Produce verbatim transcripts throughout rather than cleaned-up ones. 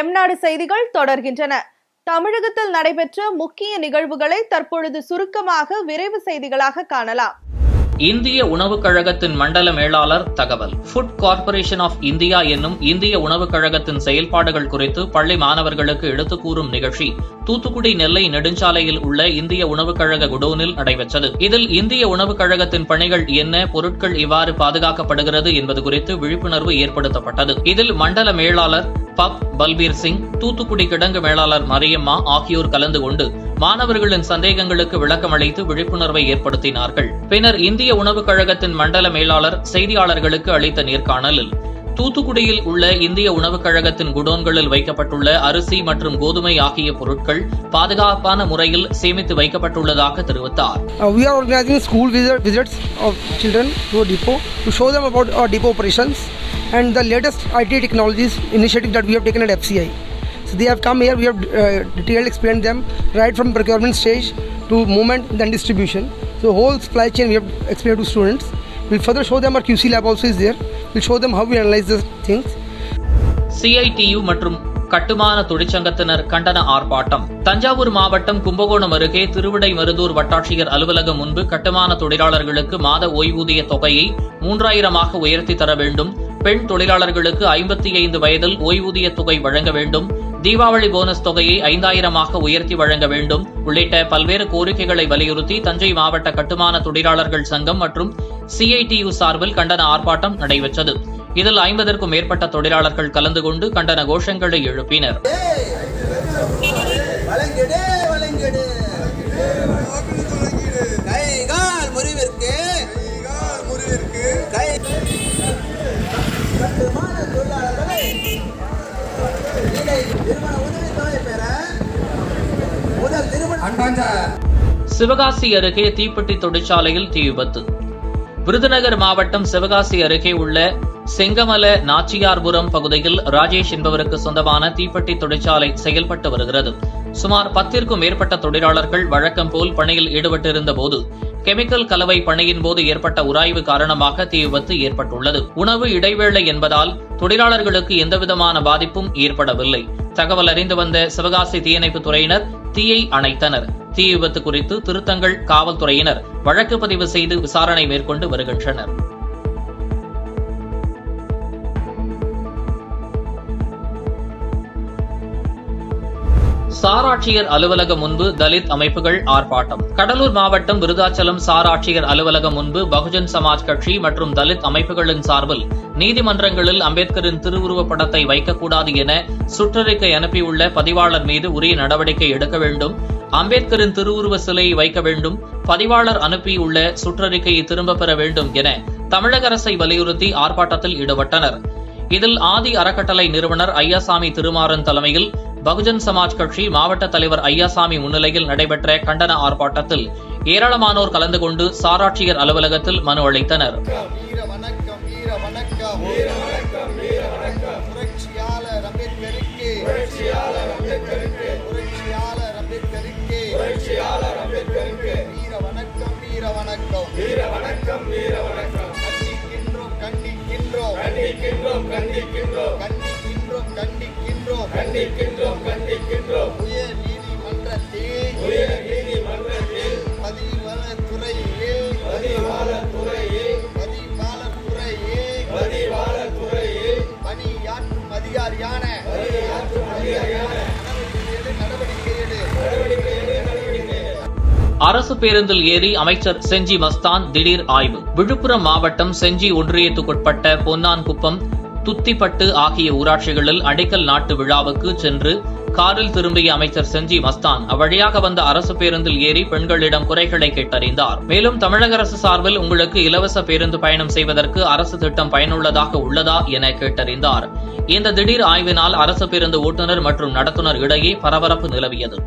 எம்நாடு செய்திகள் தொடர்கின்றன. தமிழகத்தில் நடைபெற்ற முக்கிய நிகழ்வுகளை தற்பொழுது சுருக்கமாக விரைவு செய்திகளாக காணலாம். இந்திய உணவுக் கழகத்தின் மண்டல மேலாளர் தகவல். ஃபுட் கார்ப்பரேஷன் ஆஃப் இந்தியா என்னும் இந்திய உணவுக் கழகத்தின் செயல்பாடுகள் குறித்து பள்ளி மாணவர்களுக்கு எடுத்துக் கூறும் நிகழ்ச்சி தூத்துக்குடி நெல்லை நெடுஞ்சாலையில் உள்ள இந்திய உணவுக் கழக குடோனில் நடைபெற்றது. இதில் இந்திய உணவுக் கழகத்தின் பணிகள் என்ன, பொருட்கள் இவ்வாறு பாதுகாக்கப்படுகிறது என்பது குறித்து விழிப்புணர்வு ஏற்படுத்தப்பட்டது. இதில் மண்டல மேலாளர் பப் பல்பீர் சிங், தூத்துக்குடி கிடங்கு மேலாளர் மரியம்மா ஆகியோர் கலந்து கொண்டு மாணவர்களின் சந்தேகங்களுக்கு விளக்கம் அளித்து விழிப்புணர்வை ஏற்படுத்தினார்கள். பின்னர் இந்திய உணவுக் கழகத்தின் மண்டல மேலாளர் செய்தியாளர்களுக்கு அளித்த நேர்காணலில் தூத்துக்குடியில் உள்ள இந்திய உணவுக் கழகத்தின் குடோன்களில் வைக்கப்பட்டுள்ள அரிசி மற்றும் கோதுமை ஆகிய பொருட்கள் பாதுகாப்பான முறையில் சேமித்து வைக்கப்பட்டுள்ளதாக தெரிவித்தார். We are organizing school visits of children to a depot to show them about our depot operations and the latest I T technologies initiative that we have taken at F C I. So they have come here. We have uh, detailed explained them right from procurement stage to movement and distribution. So whole supply chain we have explained to students. We'll further show them our Q C lab also is there. We'll show them how we analyze the things. C I T U மற்றும் கட்டுமான தொழிற்சங்கத்தினர் கண்டன ஆர்ப்பாட்டம். தஞ்சாவூர் மாவட்டம் கும்பகோணம் அருகே திருவிடை மருதூர் வட்டாட்சியர் அலுவலகம் முன்பு கட்டுமான தொழிலாளர்களுக்கு மாத ஓய்வூதிய தொகையை மூன்றாயிரமாக உயர்த்தி தர வேண்டும், பெண் தொழிலாளர்களுக்கு ஐம்பத்தி ஐந்து வயதில் ஓய்வூதிய தொகை வழங்க வேண்டும், தீபாவளி போனஸ் தொகையை ஐந்தாயிரமாக உயர்த்தி வழங்க வேண்டும் உள்ளிட்ட பல்வேறு கோரிக்கைகளை வலியுறுத்தி தஞ்சை மாவட்ட கட்டுமான தொழிலாளர்கள் சங்கம் மற்றும் C I T U சார்பில் கண்டன ஆர்ப்பாட்டம் நடைபெற்றது. இதில் ஐம்பதற்கும் மேற்பட்ட தொழிலாளர்கள் கலந்து கொண்டு கண்டன கோஷங்களை எழுப்பினர். சிவகாசி அருகே தீப்பெட்டி தொழிற்சாலையில் தீ விபத்து. விருதுநகர் மாவட்டம் சிவகாசி அருகே உள்ள செங்கமல நாச்சியார்புரம் பகுதியில் ராஜேஷ் என்பவருக்கு சொந்தமான தீப்பெட்டி தொழிற்சாலை செயல்பட்டு வருகிறது. சுமார் பத்திற்கும் மேற்பட்ட தொழிலாளர்கள் வழக்கம் போல் பணியில் ஈடுபட்டிருந்த போது கெமிக்கல் கலவை பணியின் போது ஏற்பட்ட உராய்வு காரணமாக தீ விபத்து ஏற்பட்டுள்ளது. உணவு இடைவேளை என்பதால் தொழிலாளர்களுக்கு எந்தவிதமான பாதிப்பும் ஏற்படவில்லை. தகவல் அறிந்து வந்த சிவகாசி தீயணைப்பு துறையினர் தீயை அணைத்தனர். தீ விபத்து குறித்து திருத்தங்கள் காவல்துறையினர் வழக்கு பதிவு செய்து விசாரணை மேற்கொண்டு வருகின்றனர். சாராட்சியர் அலுவலகம் முன்பு தலித் அமைப்புகள் ஆர்ப்பாட்டம். கடலூர் மாவட்டம் விருதாச்சலம் சாராட்சியர் அலுவலகம் முன்பு பகுஜன் சமாஜ் கட்சி மற்றும் தலித் அமைப்புகளின் சார்பில் நீதிமன்றங்களில் அம்பேத்கரின் திருவுருவப் படத்தை வைக்கக்கூடாது என சுற்றறிக்கை அனுப்பியுள்ள பதிவாளர் மீது உரிய நடவடிக்கை எடுக்க வேண்டும், அம்பேத்கரின் திருவுருவ சிலையை வைக்க வேண்டும், பதிவாளர் அனுப்பியுள்ள சுற்றறிக்கையை திரும்பப் பெற வேண்டும் என தமிழக அரசை வலியுறுத்தி ஆர்ப்பாட்டத்தில் ஈடுபட்டனர். இதில் ஆதி அறக்கட்டளை நிறுவனர் ஐயாசாமி திருமாறன் தலைமையில் பகுஜன் சமாஜ் கட்சி மாவட்ட தலைவர் ஐயாசாமி முன்னிலையில் நடைபெற்ற கண்டன ஆர்ப்பாட்டத்தில் ஏராளமானோர் கலந்து கொண்டு சாராட்சியர் அலுவலகத்தில் மனு அளித்தனர். அரசு பேருந்தில் ஏறி அமைச்சர் செஞ்சி மஸ்தான் திடீர் ஆய்வு. விழுப்புரம் மாவட்டம் செஞ்சி ஒன்றியத்துக்குட்பட்ட பொன்னான்குப்பம், துத்திப்பட்டு ஆகிய ஊராட்சிகளில் அடிக்கல் நாட்டு விழாவுக்கு சென்று காரில் திரும்பிய அமைச்சர் செஞ்சி மஸ்தான் அவ்வழியாக வந்த அரசு பேருந்தில் ஏறி பெண்களிடம் குறைகளை கேட்டறிந்தார். மேலும் தமிழக அரசு சார்பில் உங்களுக்கு இலவச பேருந்து பயணம் செய்வதற்கு அரசு திட்டம் பயனுள்ளதாக உள்ளதா என கேட்டறிந்தார். இந்த திடீர் ஆய்வினால் அரசு பேருந்து ஓட்டுநர் மற்றும் நடத்துனர் இடையே பரபரப்பு நிலவியது.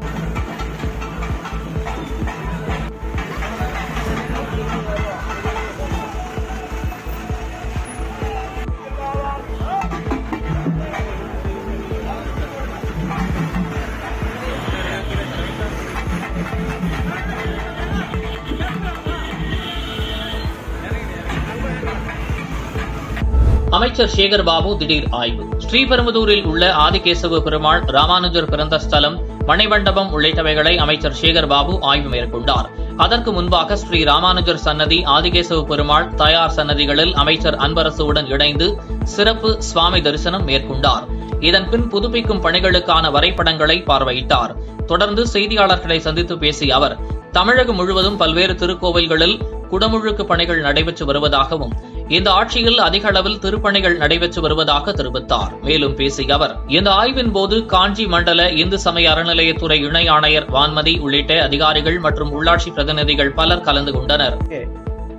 அமைச்சர் சேகர் பாபு திடீர் ஆய்வு. ஸ்ரீபெரும்புதூரில் உள்ள ஆதிகேசவ பெருமாள், ராமானுஜர் பிறந்த ஸ்தலம், மணிமண்டபம் உள்ளிட்டவைகளை அமைச்சர் சேகர் பாபு ஆய்வு மேற்கொண்டார். அதற்கு முன்பாக ஸ்ரீ ராமானுஜர் சன்னதி, ஆதிகேசவ பெருமாள், தயார் சன்னதிகளில் அமைச்சர் அன்பரசுடன் இணைந்து சிறப்பு சுவாமி தரிசனம் மேற்கொண்டார். இதன்பின் புதுப்பிக்கும் பணிகளுக்கான வரைபடங்களை பார்வையிட்டார். தொடர்ந்து செய்தியாளர்களை சந்தித்து பேசிய அவர், தமிழகம் முழுவதும் பல்வேறு திருக்கோவில்களில் குடமுழுக்கு பணிகள் நடைபெற்று வருவதாகவும் இந்த ஆட்சியில் அதிக அளவில் திருப்பணிகள் நடைபெற்று வருவதாக தெரிவித்தார். மேலும் பேசிய அவர், இந்த ஆய்வின் போது காஞ்சி மண்டல இந்து சமய அறநிலையத்துறை இணை ஆணையர் வான்மதி உள்ளிட்ட அதிகாரிகள் மற்றும் உள்ளாட்சி பிரதிநிதிகள் பலர் கலந்து கொண்டனர்.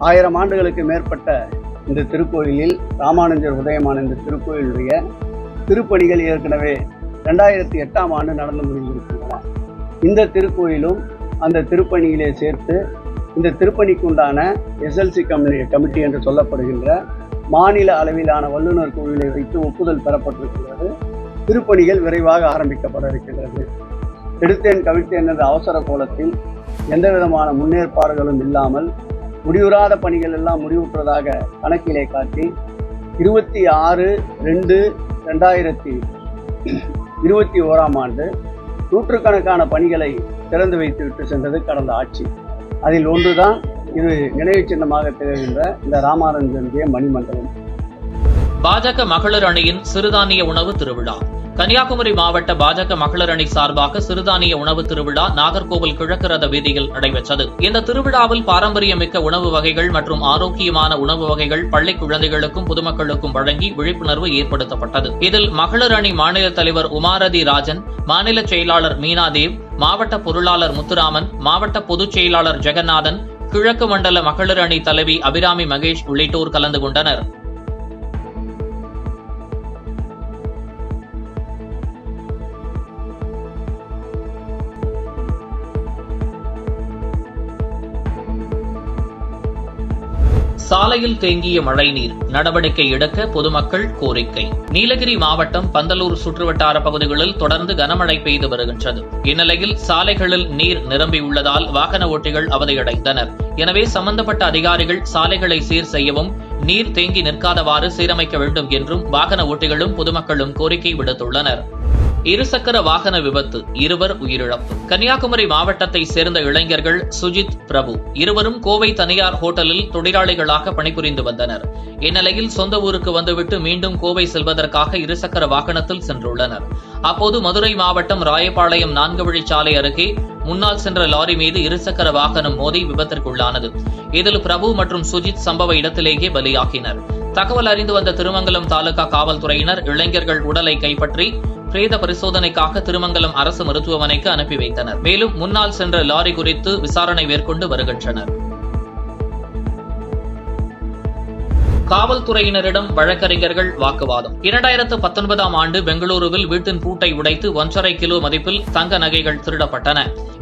ஆயிரம் ஆண்டுகளுக்கு மேற்பட்ட இந்த திருக்கோயிலில் ராமானுஜர் உதயமான இந்த திருக்கோயிலுடைய திருப்பணிகள் ஏற்கனவே இரண்டாயிரத்தி எட்டாம் ஆண்டு நடந்து முடிந்திருக்கின்றன. இந்த திருக்கோயிலும் அந்த திருப்பணியிலே சேர்த்து இந்த திருப்பணிக்குண்டான எஸ்எல்சி கமிட்டி கமிட்டி என்று சொல்லப்படுகின்ற மாநில அளவிலான வல்லுநர் குழுவை வைத்து ஒப்புதல் பெறப்பட்டிருக்கிறது. திருப்பணிகள் விரைவாக ஆரம்பிக்கப்பட இருக்கின்றது. எடுத்தேன் கவிழ்த்தேன் என்ற அவசர கோலத்தில் எந்த விதமான முன்னேற்பாடுகளும் இல்லாமல் முடிவுறாத பணிகள் எல்லாம் முடிவுற்றதாக கணக்கிலே காட்டி இருபத்தி ஆறு ரெண்டு ரெண்டாயிரத்தி இருபத்தி ஓராம் ஆண்டு நூற்றுக்கணக்கான பணிகளை திறந்து வைத்துவிட்டு சென்றது கடந்த ஆட்சி. அதில் ஒன்றுதான் இது நினைவு சின்னமாக திகழ்கின்ற இந்த ராமானுஜனுடைய மணிமண்டபம். பாஜக மகளிர் அணியின் சிறுதானிய உணவு திருவிழா. கன்னியாகுமரி மாவட்ட பாஜக மகளிர் அணி சார்பாக சிறுதானிய உணவு திருவிழா நாகர்கோவில் கிழக்கு ரத வீதியில் நடைபெற்றது. இந்த திருவிழாவில் பாரம்பரியமிக்க உணவு வகைகள் மற்றும் ஆரோக்கியமான உணவு வகைகள் பள்ளி குழந்தைகளுக்கும் பொதுமக்களுக்கும் வழங்கி விழிப்புணர்வு ஏற்படுத்தப்பட்டது. இதில் மகளிர் அணி மாநில தலைவர் உமாரதி ராஜன், மாநில செயலாளர் மீனாதேவ், மாவட்ட பொருளாளர் முத்துராமன், மாவட்ட பொதுச் செயலாளர் ஜெகநாதன், கிழக்கு மண்டல மகளிர் அணி தலைவி அபிராமி மகேஷ் உள்ளிட்டோர் கலந்து கொண்டனர். சாலையில் தேங்கிய மழைநீர் நடவடிக்கை எடுக்க பொதுமக்கள் கோரிக்கை. நீலகிரி மாவட்டம் பந்தலூர் சுற்றுவட்டார பகுதிகளில் தொடர்ந்து கனமழை பெய்து வருகின்றது. இந்நிலையில் சாலைகளில் நீர் நிரம்பியுள்ளதால் வாகன ஓட்டிகள் அவதியடைந்தனர். எனவே சம்பந்தப்பட்ட அதிகாரிகள் சாலைகளை சீர் செய்யவும் நீர் தேங்கி நிற்காதவாறு சீரமைக்க வேண்டும் என்றும் வாகன ஓட்டிகளும் பொதுமக்களும் கோரிக்கை விடுத்துள்ளனர். இருசக்கர வாகன விபத்து, இருவர் உயிரிழப்பு. கன்னியாகுமரி மாவட்டத்தை சேர்ந்த இளைஞர்கள் சுஜித், பிரபு இருவரும் கோவை தனியார் ஹோட்டலில் தொழிலாளிகளாக பணிபுரிந்து வந்தனர். இந்நிலையில் சொந்த ஊருக்கு வந்துவிட்டு மீண்டும் கோவை செல்வதற்காக இருசக்கர வாகனத்தில் சென்றுள்ளனர். அப்போது மதுரை மாவட்டம் ராயபாளையம் நான்கு வழிச்சாலை அருகே முன்னால் சென்ற லாரி மீது இருசக்கர வாகனம் மோதி விபத்திற்குள்ளானது. இதில் பிரபு மற்றும் சுஜித் சம்பவ இடத்திலேயே பலியாகினர். தகவல் அறிந்து வந்த திருமங்கலம் தாலுகா காவல்துறையினர் இளைஞர்கள் உடலை கைப்பற்றி பிரேத பரிசோதனைக்காக திருமங்கலம் அரசு மருத்துவமனைக்கு அனுப்பி வைத்தனர். மேலும் முன்னால் சென்ற லாரி குறித்து விசாரணை மேற்கொண்டு வருகின்றனர். காவல்துறையினரிடம் வழக்கறிஞர்கள் வாக்குவாதம். இரண்டாயிரத்து பத்தொன்பதாம் ஆண்டு பெங்களூருவில் வீட்டின் பூட்டை உடைத்து ஒன்றரை கிலோ மதிப்பில் தங்க நகைகள் திருடப்பட்டன.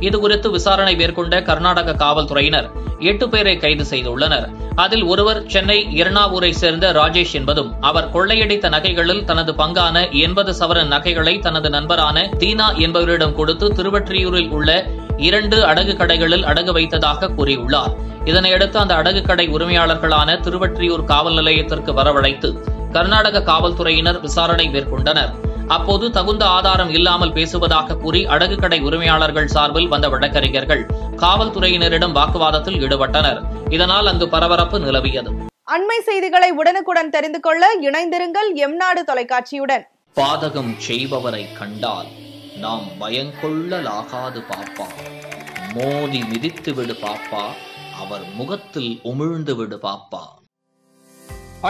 இதுகுறித்து விசாரணை மேற்கொண்ட கர்நாடக காவல்துறையினர் எட்டு பேரை கைது செய்துள்ளனர். அதில் ஒருவர் சென்னை எர்ணாவூரை சேர்ந்த ராஜேஷ் என்பதும், அவர் கொள்ளையடித்த நகைகளில் தனது பங்கான எண்பது சவரன் நகைகளை தனது நண்பரான தீனா என்பவரிடம் கொடுத்து திருவொற்றியூரில் உள்ள இரண்டு அடகு கடைகளில் அடகு வைத்ததாக கூறியுள்ளார். இதனையடுத்து அந்த அடகு கடை உரிமையாளர்களான திருவொற்றியூர் காவல் நிலையத்திற்கு வரவழைத்து கர்நாடக காவல்துறையினர் விசாரணை மேற்கொண்டனர். அப்போது தகுந்த ஆதாரம் இல்லாமல் பேசுவதாக கூறி அடகு கடை உரிமையாளர்கள் சார்பில் வந்த வழக்கறிஞர்கள் காவல்துறையினரிடம் வாக்குவாதத்தில் ஈடுபட்டனர். இதனால் அங்கு பரபரப்பு நிலவியது. அண்மை செய்திகளை உடனுக்குடன் தெரிந்து கொள்ள இணைந்திருங்கள் எம் நாடு தொலைக்காட்சியுடன். பாதகம் செய்பவரை கண்டால் நாம் பயங்கொள்ளலாகாது பாப்பா, மோதி மிதித்து விடு பாப்பா, அவர் முகத்தில் உமிழ்ந்து விடு பாப்பா.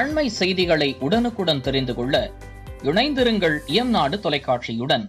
அண்மை செய்திகளை உடனுக்குடன் தெரிந்து கொள்ள இணைந்திருங்கள் எம் நாடு தொலைக்காட்சியுடன்.